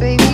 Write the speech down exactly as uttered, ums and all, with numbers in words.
makes me